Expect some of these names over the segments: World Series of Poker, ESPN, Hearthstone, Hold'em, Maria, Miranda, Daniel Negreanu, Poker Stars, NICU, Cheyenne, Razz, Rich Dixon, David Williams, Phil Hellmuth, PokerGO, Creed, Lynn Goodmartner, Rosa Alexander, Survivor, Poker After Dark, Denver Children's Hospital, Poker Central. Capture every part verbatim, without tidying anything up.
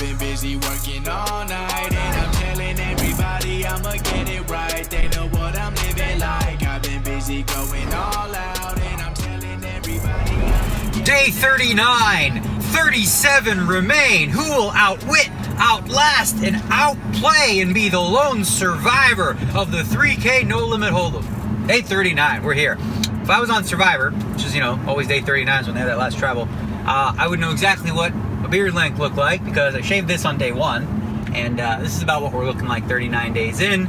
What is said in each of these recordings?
been busy working all night, and I'm telling everybody I'ma get it right. They know what I'm living like. I've been busy going all out, and I'm telling everybody I'ma get it. Day thirty-nine, thirty-seven remain. Who will outwit, outlast, and outplay and be the lone survivor of the three K No Limit Hold'em? Day thirty-nine, we're here. If I was on Survivor, which is, you know, always day thirty-nine is when they had that last travel, uh, I would know exactly what a beard length looked like because I shaved this on day one, and uh, this is about what we're looking like thirty-nine days in.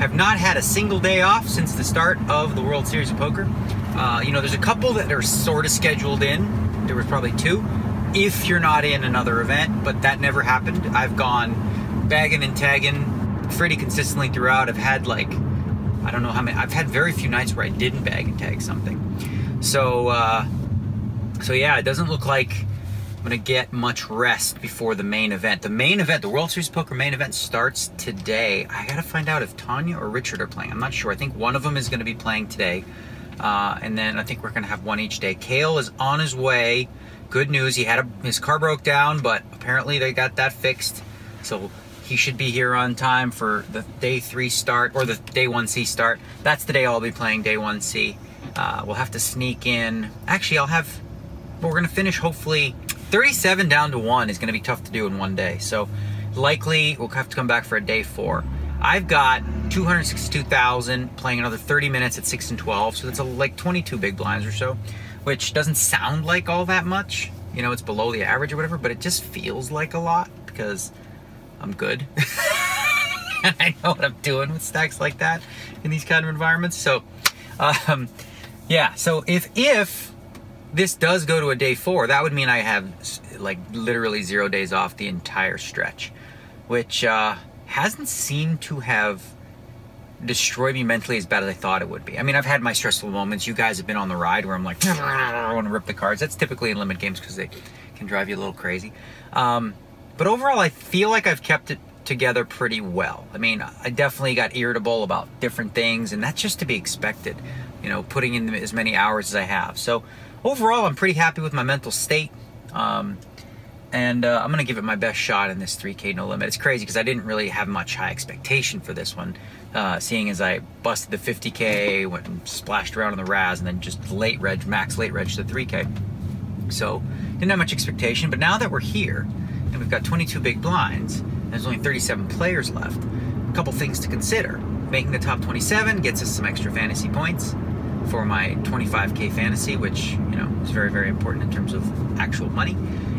Have not had a single day off since the start of the World Series of Poker. Uh, you know, there's a couple that are sort of scheduled in. There was probably two. If you're not in another event, but that never happened. I've gone bagging and tagging pretty consistently throughout. I've had like... I don't know how many. I've had very few nights where I didn't bag and tag something. So, uh, so yeah, it doesn't look like I'm gonna get much rest before the main event. The main event, the World Series Poker main event, starts today. I gotta find out if Tanya or Richard are playing. I'm not sure. I think one of them is gonna be playing today, uh, and then I think we're gonna have one each day. Cale is on his way. Good news. He had a, his car broke down, but apparently they got that fixed. So he should be here on time for the day three start, or the day one C start. That's the day I'll be playing day one C. Uh, we'll have to sneak in. Actually, I'll have, we're gonna finish hopefully, thirty-seven down to one is gonna be tough to do in one day. So likely we'll have to come back for a day four. I've got two hundred sixty-two thousand playing another thirty minutes at six and twelve. So that's a, like twenty-two big blinds or so, which doesn't sound like all that much. You know, it's below the average or whatever, but it just feels like a lot because I'm good. And I know what I'm doing with stacks like that in these kind of environments. So, um, yeah. So if if this does go to a day four, that would mean I have like literally zero days off the entire stretch, which uh, hasn't seemed to have destroyed me mentally as bad as I thought it would be. I mean, I've had my stressful moments. You guys have been on the ride where I'm like, I want to rip the cards. That's typically in limit games because they can drive you a little crazy. Um, But overall, I feel like I've kept it together pretty well. I mean, I definitely got irritable about different things, and that's just to be expected, you know, putting in as many hours as I have. So overall, I'm pretty happy with my mental state, um, and uh, I'm going to give it my best shot in this three K No Limit. It's crazy because I didn't really have much high expectation for this one, uh, seeing as I busted the fifty K, went and splashed around on the Razz, and then just late reg, max late reg to the three K. So didn't have much expectation, but now that we're here, and we've got twenty-two big blinds, and there's only thirty-seven players left. A couple things to consider. Making the top twenty-seven gets us some extra fantasy points for my twenty-five K fantasy, which, you know, is very, very important in terms of actual money.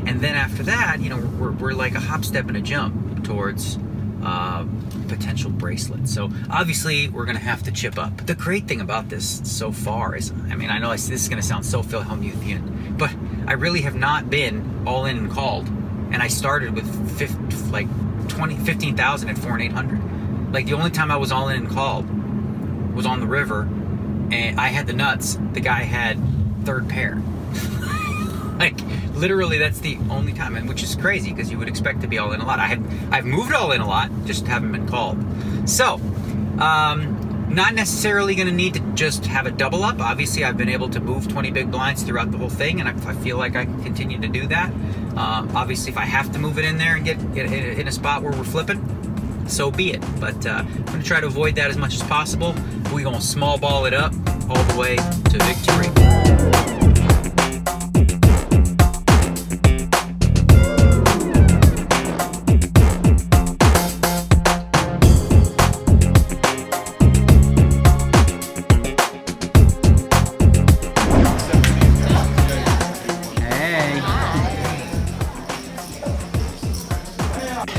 And then after that, you know, we're, we're like a hop, step, and a jump towards uh, potential bracelets. So obviously, we're gonna have to chip up. But the great thing about this so far is, I mean, I know this is gonna sound so Phil Hellmuthian, but I really have not been all in and called. And I started with fifteen, like twenty, fifteen thousand at four and eight hundred. Like the only time I was all in and called was on the river, and I had the nuts. The guy had third pair. Like literally, that's the only time, and which is crazy because you would expect to be all in a lot. I have I've moved all in a lot, just haven't been called. So, um, not necessarily going to need to just have a double up. Obviously, I've been able to move twenty big blinds throughout the whole thing, and I, I feel like I can continue to do that. Um, obviously, if I have to move it in there and get in, in a spot where we're flipping, so be it. But uh, I'm going to try to avoid that as much as possible. We're going to small ball it up all the way to victory.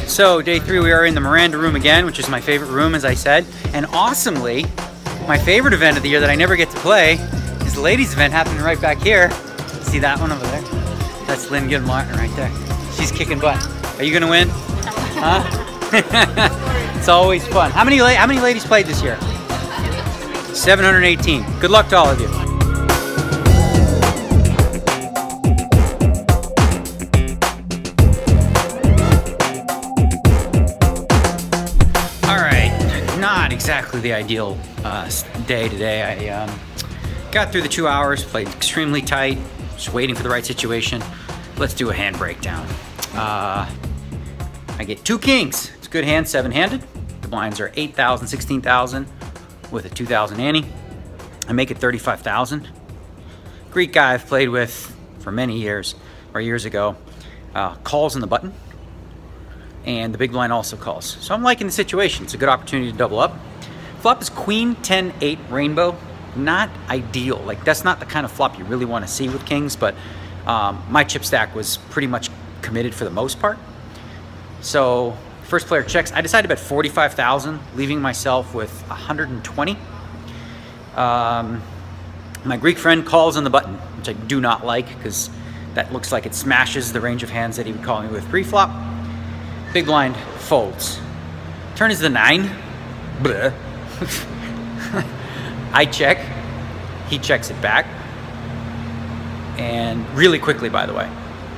So day three, we are in the Miranda room again, which is my favorite room, as I said. And awesomely, my favorite event of the year that I never get to play is the ladies event happening right back here. See that one over there? That's Lynn Goodmartner right there. She's kicking butt. Are you gonna win? Huh? It's always fun. How many, how many ladies played this year? seven hundred eighteen. Good luck to all of you. Exactly the ideal uh, day today. I um, got through the two hours, played extremely tight, just waiting for the right situation. Let's do a hand breakdown. Uh, I get two kings. It's a good hand, seven-handed. The blinds are eight thousand, sixteen thousand with a two thousand ante. I make it thirty-five thousand. Greek guy I've played with for many years, or years ago, uh, calls in the button, and the big blind also calls. So I'm liking the situation. It's a good opportunity to double up. Flop is queen, ten, eight, rainbow. Not ideal. Like, that's not the kind of flop you really want to see with kings, but um, my chip stack was pretty much committed for the most part. So first player checks. I decided to bet forty-five thousand, leaving myself with one hundred twenty. Um, my Greek friend calls on the button, which I do not like because that looks like it smashes the range of hands that he would call me with pre-flop. Big blind folds. Turn is the nine. Bleh. I check. He checks it back. And really quickly, by the way.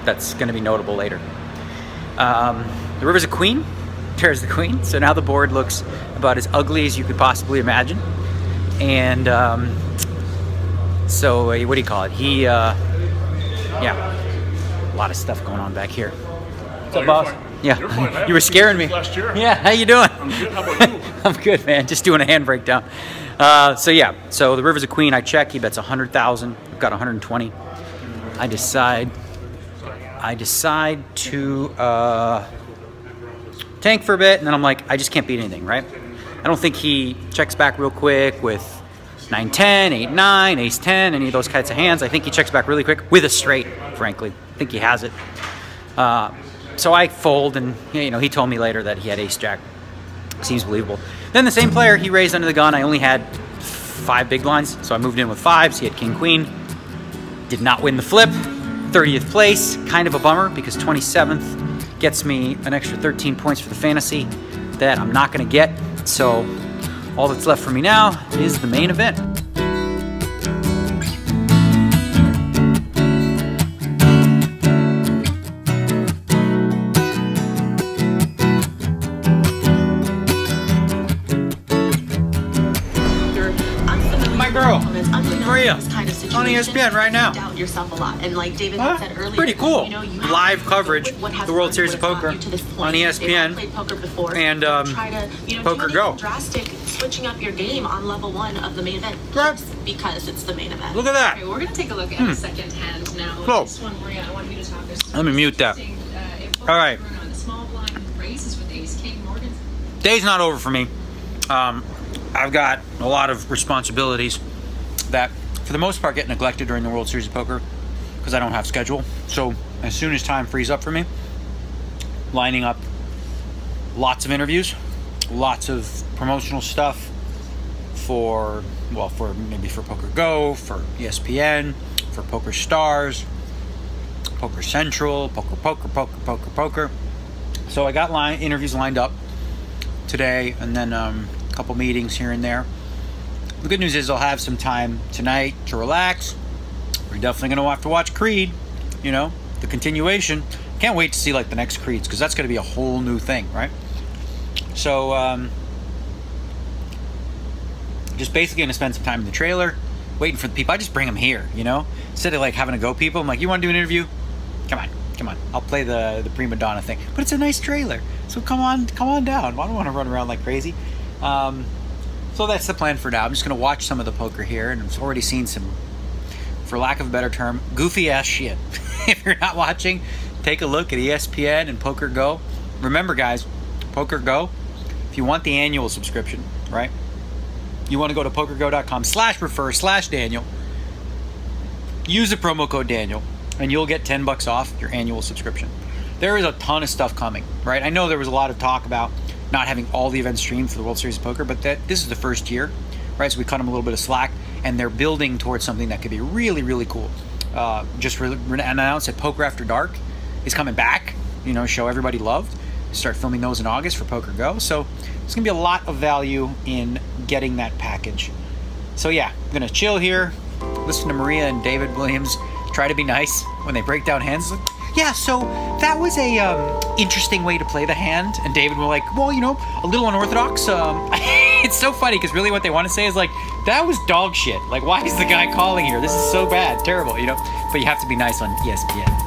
That's going to be notable later. Um, the river's a queen. Tears the queen. So now the board looks about as ugly as you could possibly imagine. And um, so, uh, what do you call it? He, uh, yeah, a lot of stuff going on back here. What's up, boss? Yeah, you were scaring me. Last year. Yeah, how you doing? I'm good, how about you? I'm good, man, just doing a hand breakdown. Uh, so yeah, so the river's a queen, I check, he bets one hundred thousand, I've got one hundred twenty. I decide, I decide to uh, tank for a bit, and then I'm like, I just can't beat anything, right? I don't think he checks back real quick with nine ten, eight nine, ace ten, any of those kinds of hands. I think he checks back really quick with a straight, frankly. I think he has it. Uh, so I fold, and you know, he told me later that he had ace-jack. Seems believable. Then the same player, he raised under the gun. I only had five big blinds, so I moved in with fives. He had king-queen. Did not win the flip. thirtieth place, kind of a bummer because twenty-seventh gets me an extra thirteen points for the fantasy that I'm not gonna get. So all that's left for me now is the main event. My girl, Maria, on E S P N right now. Doubt yourself a lot, and like David huh? said earlier, pretty cool. You know, you live coverage, the World Series of Poker on E S P N, played poker before, and um, to, you know, PokerGO. Drastic switching up your game on level one of the main event, right? Because it's the main event. Look at that. Okay, we're gonna take a look at hmm. the second hand now. Cool. This one, Maria, I want you to talk. Let me mute that. Uh, All right. Day's not over for me. Um, I've got a lot of responsibilities that, for the most part, get neglected during the World Series of Poker because I don't have schedule. So as soon as time frees up for me, lining up lots of interviews, lots of promotional stuff for, well, for maybe for PokerGO, for E S P N, for Poker Stars, Poker Central, Poker, Poker, Poker, Poker, Poker. So I got line, interviews lined up today, and then um, couple meetings here and there. The good news is I'll have some time tonight to relax. We're definitely going to have to watch Creed, you know, the continuation. Can't wait to see like the next Creeds because that's going to be a whole new thing, right? So um, just basically going to spend some time in the trailer waiting for the people. I just bring them here, you know, instead of like having to go people. I'm like, you want to do an interview? Come on, come on. I'll play the, the prima donna thing, but it's a nice trailer. So come on, come on down. I don't want to run around like crazy. Um, so that's the plan for now. I'm just going to watch some of the poker here, and I've already seen some, for lack of a better term, goofy-ass shit. If you're not watching, take a look at E S P N and PokerGO. Remember, guys, PokerGO, if you want the annual subscription, right, you want to go to pokergo.com slash refer slash Daniel. Use the promo code Daniel, and you'll get ten bucks off your annual subscription. There is a ton of stuff coming, right? I know there was a lot of talk about not having all the events streamed for the World Series of Poker, but that this is the first year, right? So we cut them a little bit of slack, and they're building towards something that could be really, really cool. Uh, just re re announced that Poker After Dark is coming back, you know, show everybody loved. Start filming those in August for PokerGO. So there's gonna be a lot of value in getting that package. So yeah, I'm gonna chill here, listen to Maria and David Williams try to be nice when they break down hands. Yeah, so that was a um, interesting way to play the hand. And David were like, well, you know, a little unorthodox. Um, it's so funny because really what they want to say is like, that was dog shit. Like, why is the guy calling here? This is so bad, terrible, you know? But you have to be nice on E S P N.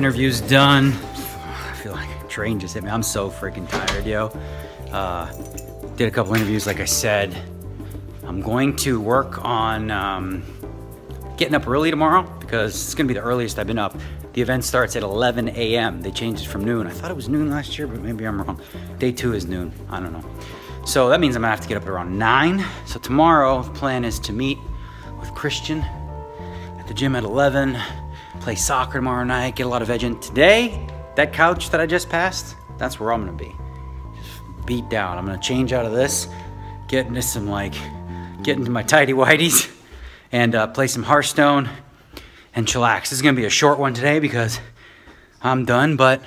interview's done. I feel like a train just hit me. I'm so freaking tired, yo. Uh, did a couple interviews, like I said. I'm going to work on um, getting up early tomorrow because it's gonna be the earliest I've been up. The event starts at eleven A M They changed it from noon. I thought it was noon last year, but maybe I'm wrong. Day two is noon, I don't know. So that means I'm gonna have to get up at around nine. So tomorrow, the plan is to meet with Christian at the gym at eleven, play soccer tomorrow night, get a lot of veg in. Today, that couch that I just passed, that's where I'm gonna be. Just beat down. I'm gonna change out of this, get into some like, get into my tidy whities and uh, play some Hearthstone and chillax. This is gonna be a short one today because I'm done, but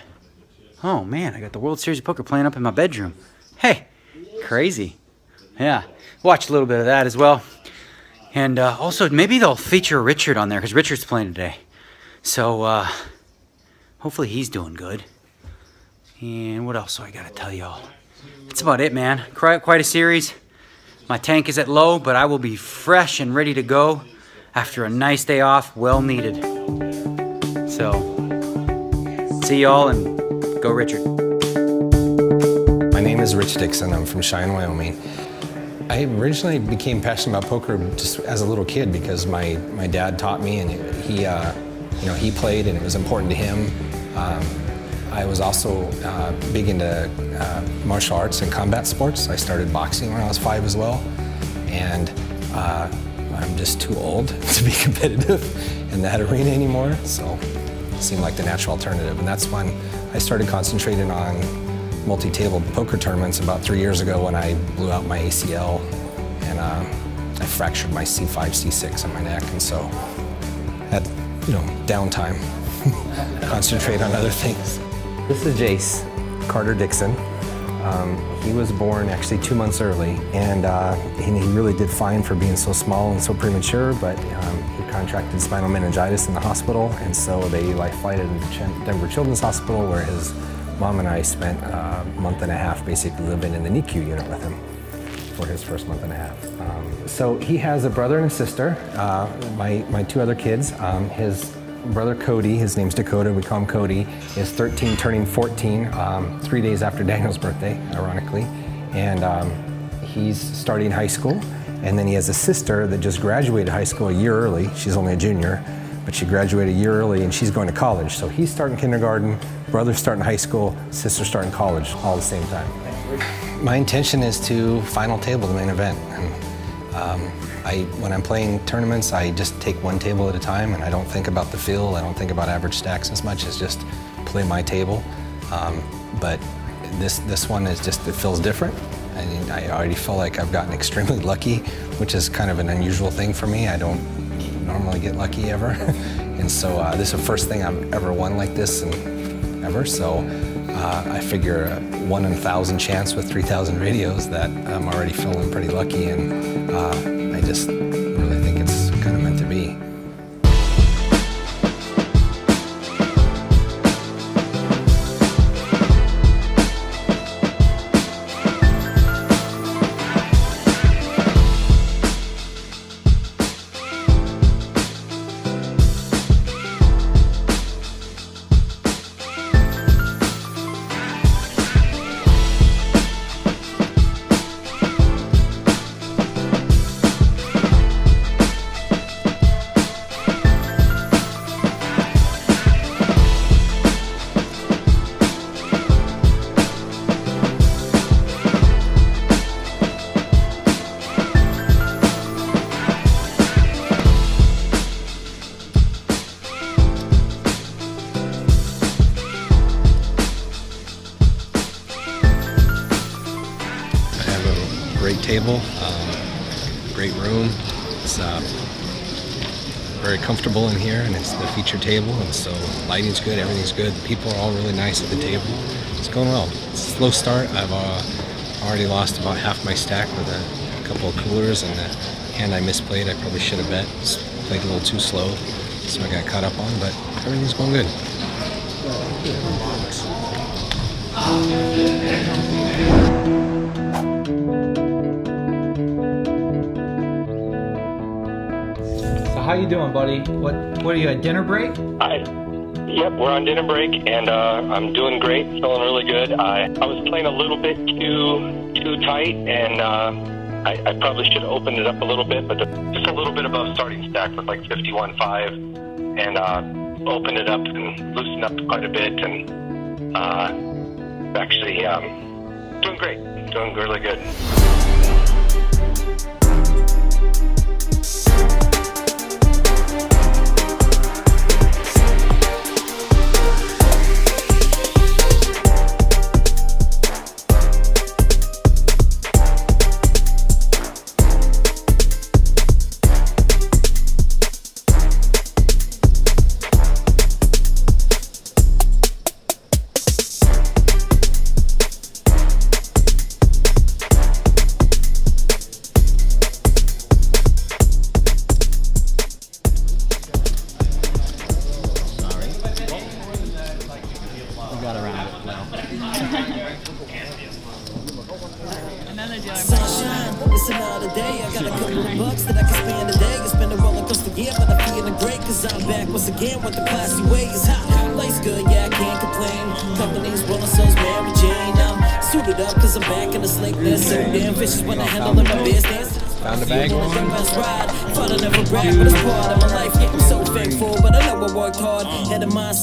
oh man, I got the World Series of Poker playing up in my bedroom. Hey, crazy. Yeah, watch a little bit of that as well. And uh, also maybe they'll feature Richard on there because Richard's playing today. So uh, hopefully he's doing good. And what else do I gotta tell y'all? That's about it, man. Quite a series. My tank is at low, but I will be fresh and ready to go after a nice day off, well needed. So, see y'all and go Richard. My name is Rich Dixon, I'm from Cheyenne, Wyoming. I originally became passionate about poker just as a little kid because my, my dad taught me and he, uh, you know, he played and it was important to him. Um, I was also uh, big into uh, martial arts and combat sports. I started boxing when I was five as well. And uh, I'm just too old to be competitive in that arena anymore. So it seemed like the natural alternative. And that's when I started concentrating on multi-table poker tournaments about three years ago when I blew out my A C L and uh, I fractured my C five, C six on my neck. And so at, you know, downtime, concentrate on other things. This is Jace, Carter Dixon. Um, he was born actually two months early, and, uh, and he really did fine for being so small and so premature, but um, he contracted spinal meningitis in the hospital, and so they life-flighted him to Denver Children's Hospital, where his mom and I spent a month and a half basically living in the N I C U unit with him for his first month and a half. Um, so he has a brother and a sister, uh, my, my two other kids. Um, his brother Cody, his name's Dakota, we call him Cody, is thirteen, turning fourteen, um, three days after Daniel's birthday, ironically. And um, he's starting high school. And then he has a sister that just graduated high school a year early. She's only a junior, but she graduated a year early and she's going to college. So he's starting kindergarten, brother's starting high school, sister's starting college all at the same time. My intention is to final table the main event. And, Um, I, when I'm playing tournaments, I just take one table at a time and I don't think about the field, I don't think about average stacks as much as just play my table. Um, but this, this one is just, it feels different. I mean, I already feel like I've gotten extremely lucky, which is kind of an unusual thing for me. I don't normally get lucky ever. And so uh, this is the first thing I've ever won like this and ever. So uh, I figure a one in a thousand chance with three thousand radios that I'm already feeling pretty lucky and. Uh, I just really think it's kind of meant to be. Table, um, great room. It's uh, very comfortable in here, and it's the feature table, and so lighting's good, everything's good. The people are all really nice at the table. It's going well. It's a slow start. I've uh, already lost about half my stack with a couple of coolers, and the hand I misplayed, I probably should have bet. Just played a little too slow, so I got caught up on. But everything's going good. How you doing, buddy? What what are you, at dinner break? I Yep, we're on dinner break, and uh, I'm doing great, feeling really good. I, I was playing a little bit too too tight, and uh, I, I probably should have opened it up a little bit, but the, just a little bit above starting stack with like fifty-one five, and uh, opened it up and loosened up quite a bit, and uh, actually um, doing great, doing really good.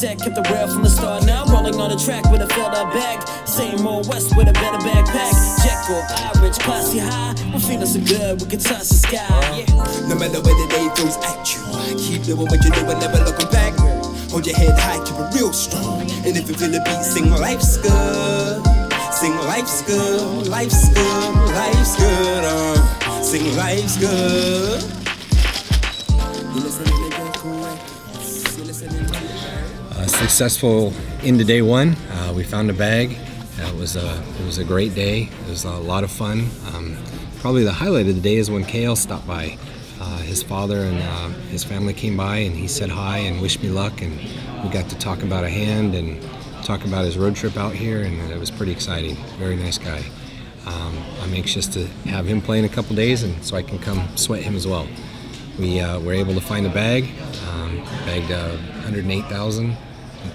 Kept the rail from the start. Now I'm rolling on a track with a filled up bag. Same old West with a better backpack. Jekyll, Irish, classy high. We're feeling so good, we can touch the sky. Yeah. No matter where the day throws at you, keep doing what you do and never looking back. Hold your head high, keep it real strong. And if you feel the beat, sing life's good. Sing life's good, life's good, life's good. Uh, sing life's good. You listening to the cool? You listening to the successful into day one. Uh, we found a bag. It was a it was a great day. It was a lot of fun. Um, probably the highlight of the day is when K L stopped by. Uh, his father and uh, his family came by, and he said hi and wished me luck, and we got to talk about a hand and talk about his road trip out here, and it was pretty exciting. Very nice guy. Um, I'm anxious to have him play in a couple days, and so I can come sweat him as well. We uh, were able to find a bag. Um, bagged uh, one hundred eight thousand.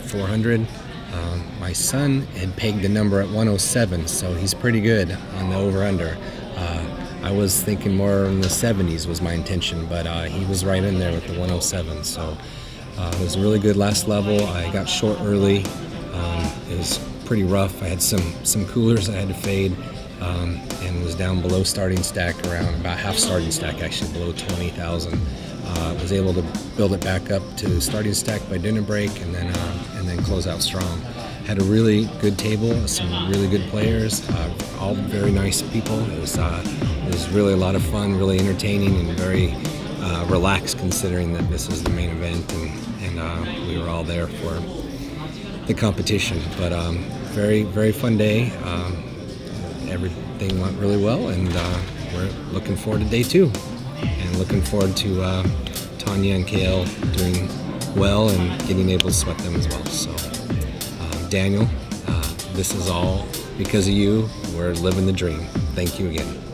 four hundred. Um, my son had pegged the number at one oh seven, so he's pretty good on the over-under. Uh, I was thinking more in the seventies was my intention, but uh, he was right in there with the one oh seven. So uh, it was a really good last level. I got short early. Um, it was pretty rough. I had some some coolers I had to fade, um, and was down below starting stack, around about half starting stack actually, below twenty thousand. Uh, was able to build it back up to starting stack by dinner break, and then uh, and then close out strong. Had a really good table, some really good players, uh, all very nice people. It was uh, it was really a lot of fun, really entertaining, and very uh, relaxed considering that this is the main event, and, and uh, we were all there for the competition. But um, very very fun day. Um, everything went really well, and uh, we're looking forward to day two. And looking forward to uh, Tanya and K L doing well and getting able to sweat them as well. So, uh, Daniel, uh, this is all because of you. We're living the dream. Thank you again.